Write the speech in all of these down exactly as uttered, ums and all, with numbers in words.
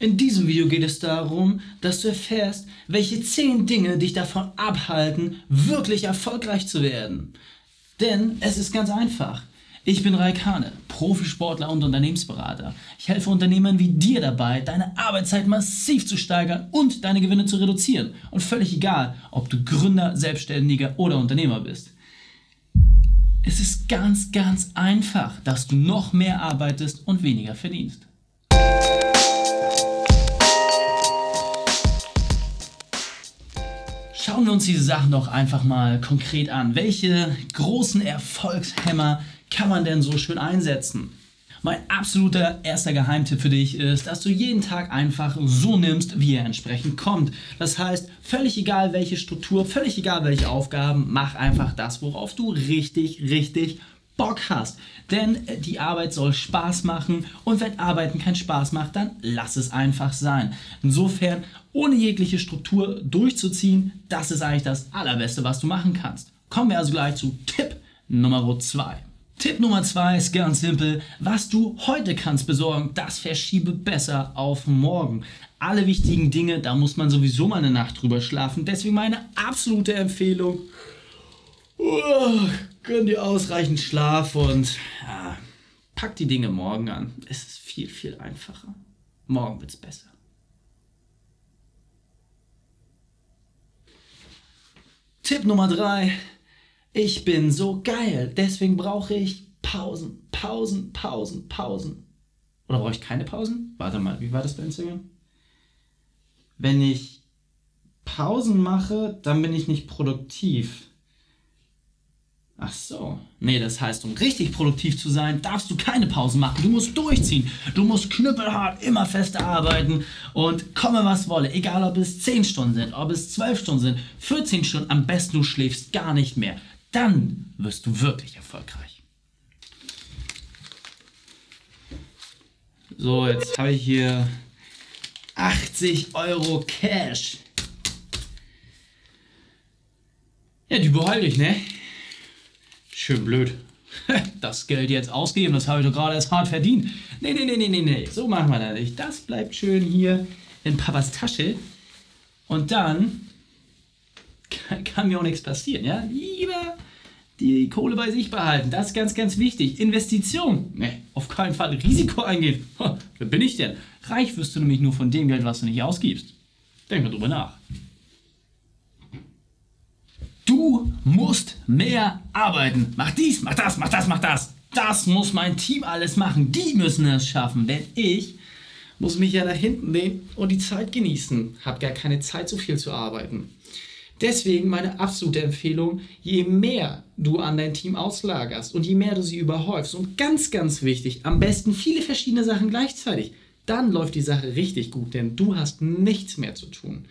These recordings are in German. In diesem Video geht es darum, dass du erfährst, welche zehn Dinge dich davon abhalten, wirklich erfolgreich zu werden. Denn es ist ganz einfach. Ich bin Rayk Hahne, Profisportler und Unternehmensberater. Ich helfe Unternehmern wie dir dabei, deine Arbeitszeit massiv zu steigern und deine Gewinne zu reduzieren. Und völlig egal, ob du Gründer, Selbstständiger oder Unternehmer bist. Es ist ganz, ganz einfach, dass du noch mehr arbeitest und weniger verdienst. Schauen wir uns diese Sachen doch einfach mal konkret an. Welche großen Erfolgshämmer kann man denn so schön einsetzen? Mein absoluter erster Geheimtipp für dich ist, dass du jeden Tag einfach so nimmst, wie er entsprechend kommt. Das heißt, völlig egal welche Struktur, völlig egal welche Aufgaben, mach einfach das, worauf du richtig, richtig Bock hast. Denn die Arbeit soll Spaß machen und wenn Arbeiten keinen Spaß macht, dann lass es einfach sein. Insofern, ohne jegliche Struktur durchzuziehen, das ist eigentlich das Allerbeste, was du machen kannst. Kommen wir also gleich zu Tipp Nummer zwei. Tipp Nummer zwei ist ganz simpel. Was du heute kannst besorgen, das verschiebe besser auf morgen. Alle wichtigen Dinge, da muss man sowieso mal eine Nacht drüber schlafen. Deswegen meine absolute Empfehlung. Uh, gönn dir ausreichend Schlaf und ja, pack die Dinge morgen an. Es ist viel, viel einfacher. Morgen wird's besser. Tipp Nummer drei. Ich bin so geil, deswegen brauche ich Pausen, Pausen, Pausen, Pausen. Oder brauche ich keine Pausen? Warte mal, wie war das bei Instagram? Wenn ich Pausen mache, dann bin ich nicht produktiv. Ach so. Nee, das heißt, um richtig produktiv zu sein, darfst du keine Pausen machen. Du musst durchziehen. Du musst knüppelhart, immer feste arbeiten und komme was wolle. Egal, ob es zehn Stunden sind, ob es zwölf Stunden sind, vierzehn Stunden, am besten du schläfst gar nicht mehr. Dann wirst du wirklich erfolgreich. So, jetzt habe ich hier achtzig Euro Cash. Ja, die behalte ich, ne? Schön blöd. Das Geld jetzt ausgeben, das habe ich doch gerade erst hart verdient. Nee, nee, nee, nee, nee, nee. So machen wir das nicht. Das bleibt schön hier in Papas Tasche. Und dann kann, kann mir auch nichts passieren. Ja? Lieber die Kohle bei sich behalten. Das ist ganz, ganz wichtig. Investition. Nee, auf keinen Fall Risiko eingehen. Ha, wer bin ich denn? Reich wirst du nämlich nur von dem Geld, was du nicht ausgibst. Denk mal drüber nach. Du musst mehr arbeiten. Mach dies, mach das, mach das, mach das. Das muss mein Team alles machen. Die müssen es schaffen, denn ich muss mich ja nach hinten lehnen und die Zeit genießen. Hab gar keine Zeit, so viel zu arbeiten. Deswegen meine absolute Empfehlung, je mehr du an dein Team auslagerst und je mehr du sie überhäufst und ganz, ganz wichtig, am besten viele verschiedene Sachen gleichzeitig, dann läuft die Sache richtig gut, denn du hast nichts mehr zu tun.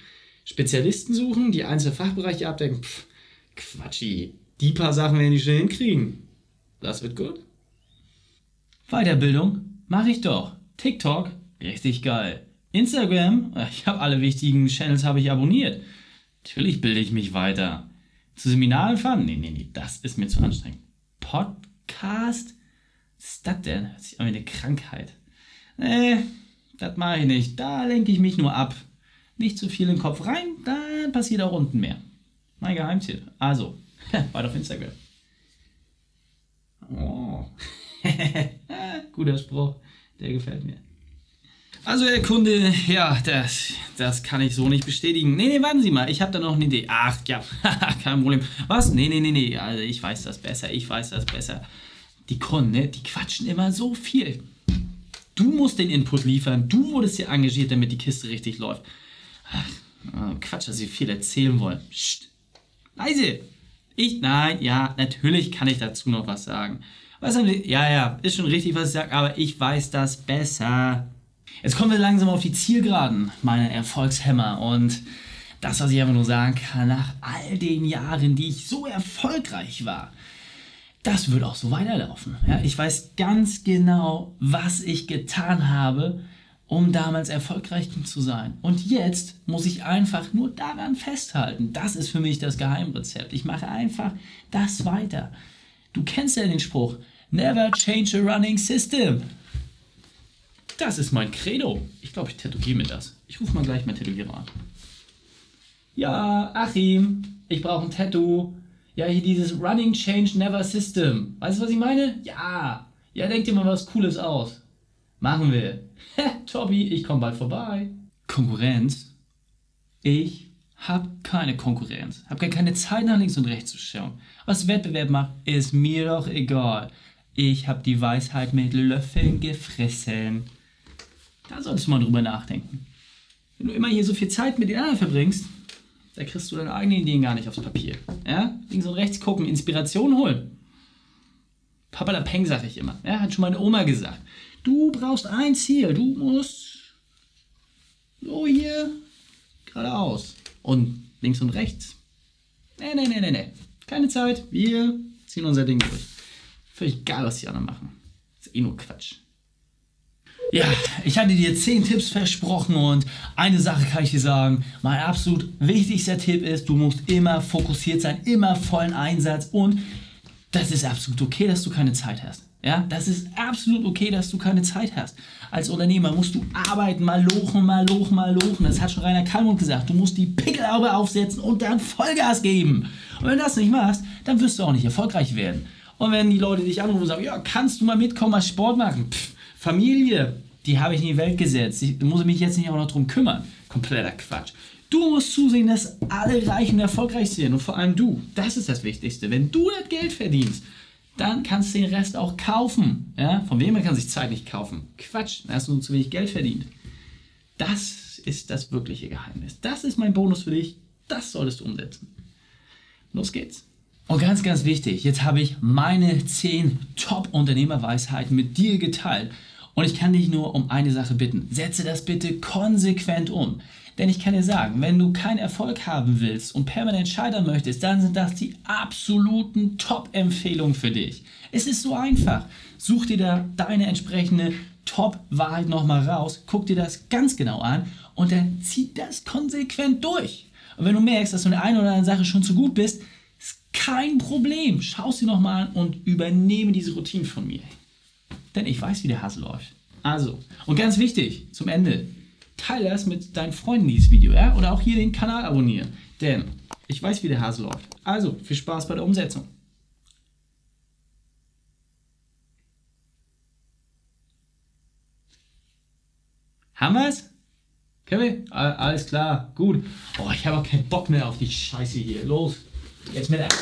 Spezialisten suchen, die einzelne Fachbereiche abdecken, pff, Quatschi, die paar Sachen werden die schnell hinkriegen. Das wird gut. Weiterbildung mache ich doch. TikTok, richtig geil. Instagram, ich habe alle wichtigen Channels habe ich abonniert. Natürlich bilde ich mich weiter. Zu Seminaren fahren? Nee, nee, nee, das ist mir zu anstrengend. Podcast? Was ist das denn? Das ist eine Krankheit. Nee, das mache ich nicht. Da lenke ich mich nur ab. Nicht zu viel in den Kopf rein, dann passiert auch unten mehr. Mein Geheimtipp. Also, weiter auf Instagram. Oh. Guter Spruch. Der gefällt mir. Also, Herr Kunde, ja, das, das kann ich so nicht bestätigen. Nee, nee, warten Sie mal. Ich habe da noch eine Idee. Ach, ja, kein Problem. Was? Nee, nee, nee, nee. Also, ich weiß das besser. Ich weiß das besser. Die Kunden, ne, die quatschen immer so viel. Du musst den Input liefern. Du wurdest ja engagiert, damit die Kiste richtig läuft. Ach. Quatsch, dass sie viel erzählen wollen. Psst. Leise. Ich, nein, ja, natürlich kann ich dazu noch was sagen. Was haben Sie? Ja, ja, ist schon richtig, was ich sage, aber ich weiß das besser. Jetzt kommen wir langsam auf die Zielgeraden, meine Erfolgshämmer. Und das, was ich einfach nur sagen kann, nach all den Jahren, die ich so erfolgreich war, das wird auch so weiterlaufen. Ja, ich weiß ganz genau, was ich getan habe, um damals erfolgreich zu sein. Und jetzt muss ich einfach nur daran festhalten. Das ist für mich das Geheimrezept. Ich mache einfach das weiter. Du kennst ja den Spruch, never change a running system. Das ist mein Credo. Ich glaube, ich tätowiere mir das. Ich rufe mal gleich meinen Tätowierer an. Ja, Achim, ich brauche ein Tattoo. Ja, hier dieses Running Change Never System. Weißt du, was ich meine? Ja. Ja, denk dir mal was Cooles aus. Machen wir. Tobi, ich komme bald vorbei. Konkurrenz? Ich hab keine Konkurrenz. Hab gar keine Zeit, nach links und rechts zu schauen. Was Wettbewerb macht, ist mir doch egal. Ich hab die Weisheit mit Löffeln gefressen. Da solltest du mal drüber nachdenken. Wenn du immer hier so viel Zeit mit den anderen verbringst, da kriegst du deine eigenen Ideen gar nicht aufs Papier. Ja? Links und rechts gucken, Inspiration holen. Papalapeng, sag ich immer. Ja? Hat schon meine Oma gesagt. Du brauchst ein Ziel. Du musst so hier geradeaus. Und links und rechts. Nee, nee, nee, nee, nee. Keine Zeit. Wir ziehen unser Ding durch. Völlig egal, was die anderen machen. Ist eh nur Quatsch. Ja, ich hatte dir zehn Tipps versprochen und eine Sache kann ich dir sagen, mein absolut wichtigster Tipp ist, du musst immer fokussiert sein, immer vollen Einsatz und das ist absolut okay, dass du keine Zeit hast. Ja, das ist absolut okay, dass du keine Zeit hast. Als Unternehmer musst du arbeiten, mal lochen, mal lochen, mal lochen. Das hat schon Rainer Kallmund gesagt, du musst die Pickelhaube aufsetzen und dann Vollgas geben. Und wenn du das nicht machst, dann wirst du auch nicht erfolgreich werden. Und wenn die Leute dich anrufen und sagen, ja, kannst du mal mitkommen als Sport machen? Pff, Familie, die habe ich in die Welt gesetzt. Ich muss mich jetzt nicht auch noch drum kümmern. Kompletter Quatsch. Du musst zusehen, dass alle reich und erfolgreich sind. Und vor allem du. Das ist das Wichtigste. Wenn du das Geld verdienst, dann kannst du den Rest auch kaufen. Ja? Von wem man kann sich Zeit nicht kaufen? Quatsch, da hast du nur zu wenig Geld verdient. Das ist das wirkliche Geheimnis. Das ist mein Bonus für dich. Das solltest du umsetzen. Los geht's. Und ganz, ganz wichtig, jetzt habe ich meine zehn Top-Unternehmerweisheiten mit dir geteilt. Und ich kann dich nur um eine Sache bitten. Setze das bitte konsequent um. Denn ich kann dir sagen, wenn du keinen Erfolg haben willst und permanent scheitern möchtest, dann sind das die absoluten Top-Empfehlungen für dich. Es ist so einfach. Such dir da deine entsprechende Top-Wahrheit nochmal raus, guck dir das ganz genau an und dann zieh das konsequent durch. Und wenn du merkst, dass du in der einen oder anderen Sache schon zu gut bist, ist kein Problem. Schau es dir nochmal an und übernehme diese Routine von mir. Denn ich weiß, wie der Hase läuft. Also, und ganz wichtig, zum Ende, teile das mit deinen Freunden, dieses Video, ja? Oder auch hier den Kanal abonnieren. Denn ich weiß, wie der Hase läuft. Also, viel Spaß bei der Umsetzung. Haben wir's? Können wir? Alles klar, gut. Oh, ich habe auch keinen Bock mehr auf die Scheiße hier. Los, jetzt mit ab.